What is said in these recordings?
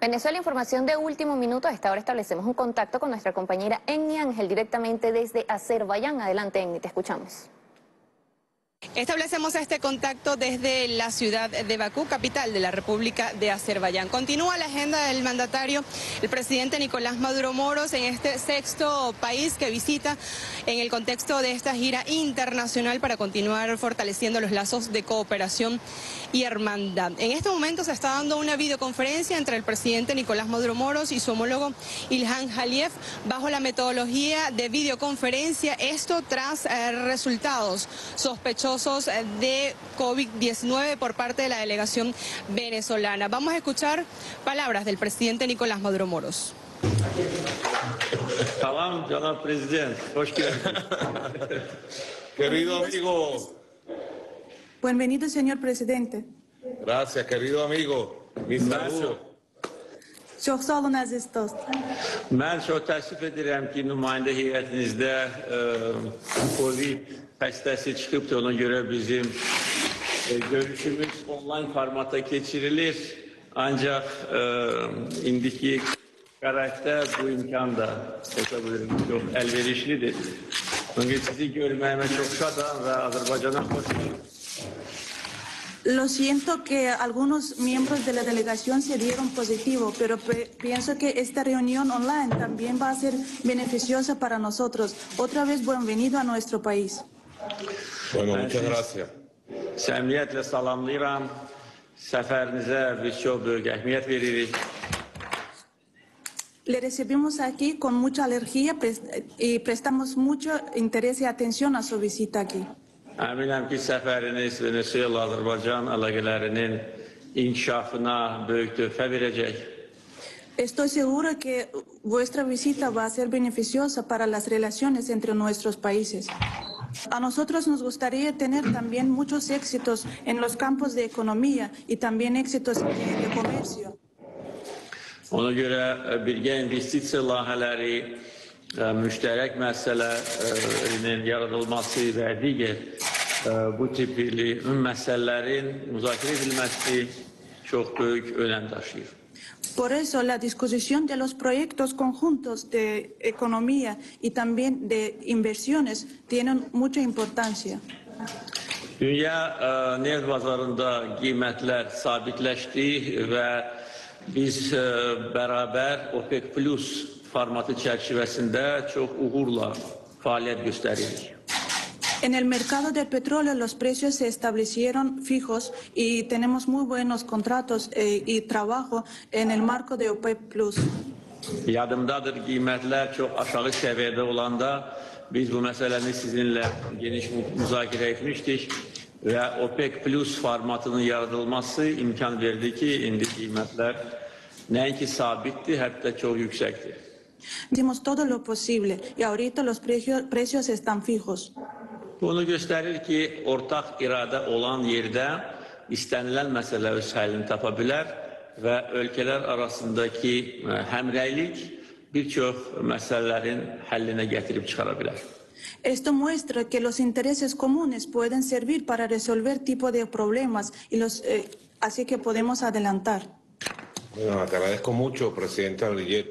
Venezuela, información de último minuto. A esta hora establecemos un contacto con nuestra compañera Eni Ángel, directamente desde Azerbaiyán. Adelante, Eni, te escuchamos. Establecemos este contacto desde la ciudad de Bakú, capital de la República de Azerbaiyán. Continúa la agenda del mandatario, el presidente Nicolás Maduro Moros, en este sexto país que visita en el contexto de esta gira internacional para continuar fortaleciendo los lazos de cooperación y hermandad. En este momento se está dando una videoconferencia entre el presidente Nicolás Maduro Moros y su homólogo Ilham Aliyev bajo la metodología de videoconferencia, esto tras resultados sospechosos de COVID-19 por parte de la delegación venezolana. Vamos a escuchar palabras del presidente Nicolás Maduro Moros. Salam, señor presidente. Querido amigo. Bienvenido, señor presidente. Gracias, querido amigo. Mi saludo. Çok sağ olun, aziz dost. Ben çok təəssüf edirəm ki, nümayəndə heyətinizdə COVID xəstəsi çıxıbdır. Ona görə bizim görüşümüz onlayn formata keçirilir. Ancaq indiki şəraitdə bu imkan da çox əlverişlidir. Çünki sizi görməyimə çox şadam və Azərbaycana xoş gəldiniz. Lo siento que algunos miembros de la delegación se dieron positivo, pero pienso que esta reunión online también va a ser beneficiosa para nosotros. Otra vez, bienvenido a nuestro país. Bueno, muchas gracias. Səmimiyyətlə salamlayıram. Səfərinizə biz çox böyük əhəmiyyət veririk. Le recibimos aquí con mucha alegría y prestamos mucho interés y atención a su visita aquí. Əminəm ki, səfəriniz Venezuela-Azərbaycan əlaqələrinin inkişafına böyük töhfə verəcək. Estoy segura que vuestra visita va a ser beneficiosa para las relaciones entre nuestros países. A nosotros nos gustaría tener también muchos éxitos en los campos de economía y también éxitos de comercio. Ona görə birgə investisiya layihələri, müştərək məsələnin yaradılması və digər bu tip məsələlərin müzakirə edilməsi çox böyük önəm daşıyır. Por eso la discusión de los proyectos conjuntos de economía y también de inversiones tienen mucha importancia. Dünya neft bazarında qiymətlər sabitləşdi və biz bərabər OPEC Plus formatı çərçivəsində çox uğurla fəaliyyət göstəririk. En el mercado del petróleo los precios se establecieron fijos y tenemos muy buenos contratos y trabajo en el marco de OPEC Plus. Yadımdadır, qiymətlər çox aşağı səviyyədə olanda biz bu məsələni sizinlə geniş müzakirə etmişdik və OPEC Plus formatının yaradılması imkan verdi ki, indi qiymətlər nəinki sabitdir, hətta çox yüksəkdir. Hicimos todo lo posible y ahorita los precios están fijos. Bunu göstərir ki, ortaq iradə olan yerdə istənilən məsələ öz həllini tapa bilər və ölkələr arasındakı həmrəylik bir çox məsələlərin həllinə gətirib çıxara bilər. Esto muestra que los intereses comunes pueden servir para resolver tipo de problemas y así que podemos adelantar. Bueno, agradezco mucho, presidente Aliyev,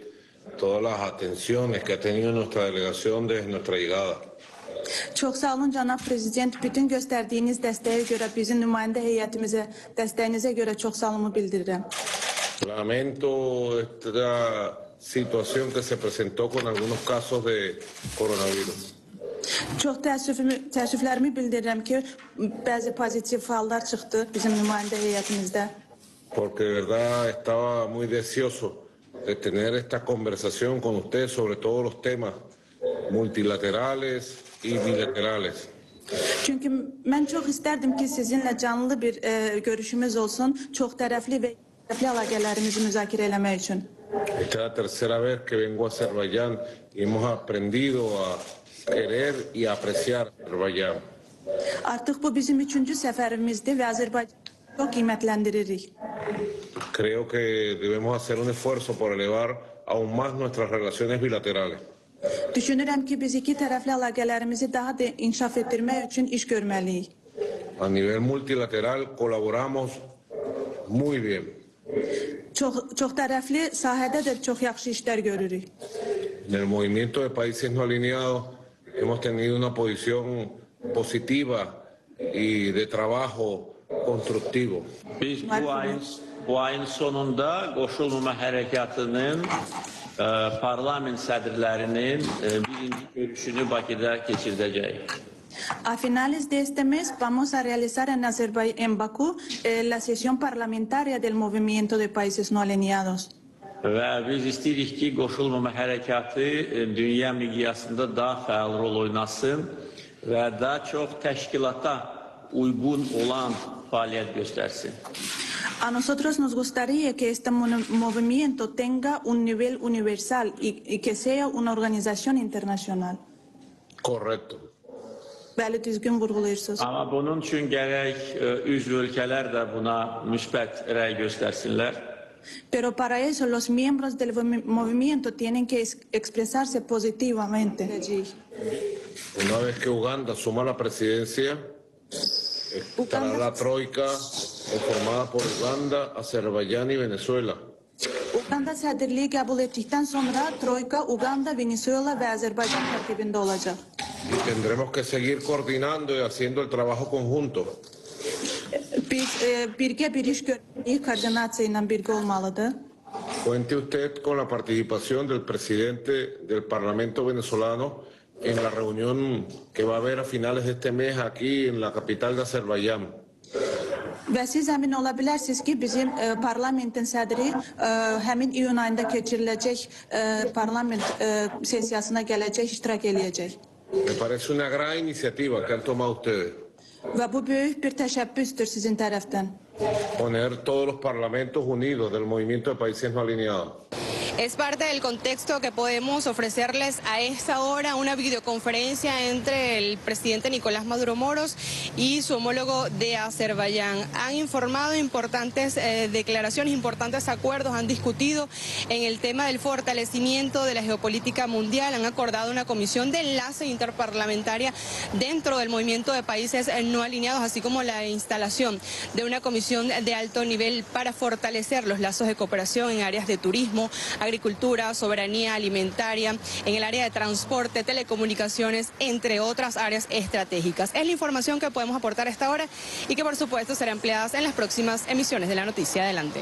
todas las atenciones que ha tenido nuestra delegación desde nuestra llegada. Çox sağ olun, cənab prezident. Bütün göstərdiyiniz dəstəyə görə, bizim nümayəndə heyətimizə, dəstəyinizə görə çox sağolunu bildirirəm. Lamento esta situación que se presentó con algunos casos de coronavirus. Çox təəssüflərimi bildirirəm ki, bəzi pozitiv hallar çıxdı bizim nümayəndə heyətimizdə. Porque de verdad estaba muy deseoso de tener esta conversación con usted sobre todos los temas multilaterales y bilaterales. Çünki mən çox istərdim ki, sizinlə canlı bir görüşümüz olsun, çox tərəfli və tərəfli əlaqələrimizi müzakirə eləmək üçün. Esta es la tercera vez que vengo a Azerbaiyán y hemos aprendido a querer y apreciar Azerbaiyán. Artıq bu bizim üçüncü səfərimizdir və Azərbaycanı çox qiymətləndiririk. Creo que debemos hacer un esfuerzo por elevar aún más nuestras relaciones bilaterales. Düşünürəm ki, biz iki tərəfli əlaqələrimizi daha da inkişaf etdirmək üçün iş görməliyik. a nivel multilateral colaboramos muy bien. Çox tərəfli sahədə də çox yaxşı işlər görürük. En el Movimiento de Países No Alineados hemos tenido una posición positiva y de trabajo constructivo. Biz bu ayın sonunda qoşulmama hərəkatının parlament sədrlərinin birinci görüşünü Bakıda keçirdəcəyik. A finales de este mes vamos a realizar en Bakú la sesión parlamentaria del Movimiento de Países No Alineados. Ve biz istiyoruz ki koşulmama harekatı dünya miqyasında daha fəal rol oynasın ve daha çok teşkilata uygun olan faaliyet göstersin. A nosotros nos gustaría que este movimiento tenga un nivel universal y que sea una organización internacional. Correcto. Bəli, düzgün vurğulayırsınız. Amma bunun üçün gərək üzv ölkələr də buna müsbət rəy göstərsinlər. Pero para eso los miembros del movimiento tienen que expresarse positivamente. Una vez que Uganda suma la presidencia, estará la troika formada por Uganda, Azerbaiyán y Venezuela. Uganda sədrliyi qəbul etdikdən sonra troika Uganda, Venezuela və Azerbaiyán tərkibində olacaq. Y tendremos que seguir coordinando y haciendo el trabajo conjunto. Cuente usted con la participación del presidente del Parlamento venezolano en la reunión que va a haber a finales de este mes aquí en la capital de Azerbaiyán. Və siz əmin ola bilərsiniz ki, bizim parlamentin sədri həmin iyun ayında keçiriləcək parlament sesiyasına gələcək, iştirak eləyəcək. Me parece una gran iniciativa que han tomado ustedes. Poner todos los parlamentos unidos del Movimiento de Países No Alineados. Es parte del contexto que podemos ofrecerles a esta hora una videoconferencia entre el presidente Nicolás Maduro Moros y su homólogo de Azerbaiyán. Han informado importantes declaraciones, importantes acuerdos, han discutido en el tema del fortalecimiento de la geopolítica mundial, han acordado una comisión de enlace interparlamentaria dentro del Movimiento de Países No Alineados, así como la instalación de una comisión de alto nivel para fortalecer los lazos de cooperación en áreas de turismo, agricultura, soberanía alimentaria, en el área de transporte, telecomunicaciones, entre otras áreas estratégicas. Es la información que podemos aportar a esta hora y que por supuesto será empleada en las próximas emisiones de La Noticia. Adelante.